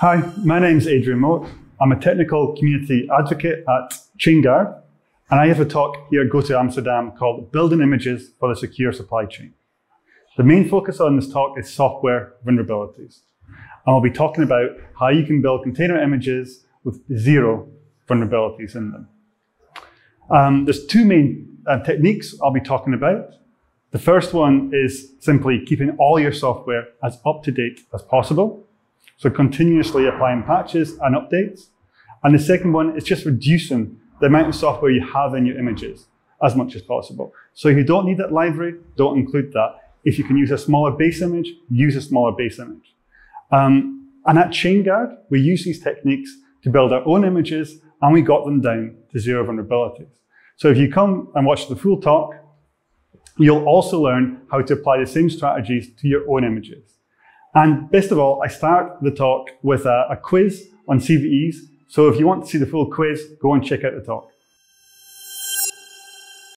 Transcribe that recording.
Hi, my name is Adrian Mouat. I'm a technical community advocate at ChainGuard, and I have a talk here at GoTo Amsterdam called Building Images for the Secure Supply Chain. The main focus on this talk is software vulnerabilities, and I'll be talking about how you can build container images with zero vulnerabilities in them. There's two main techniques I'll be talking about. The first one is simply keeping all your software as up-to-date as possible, so continuously applying patches and updates. And the second one is just reducing the amount of software you have in your images as much as possible. So if you don't need that library, don't include that. If you can use a smaller base image, use a smaller base image. And at ChainGuard, we use these techniques to build our own images, and we got them down to zero vulnerabilities. So if you come and watch the full talk, you'll also learn how to apply the same strategies to your own images. And best of all, I start the talk with a quiz on CVEs. So if you want to see the full quiz, go and check out the talk.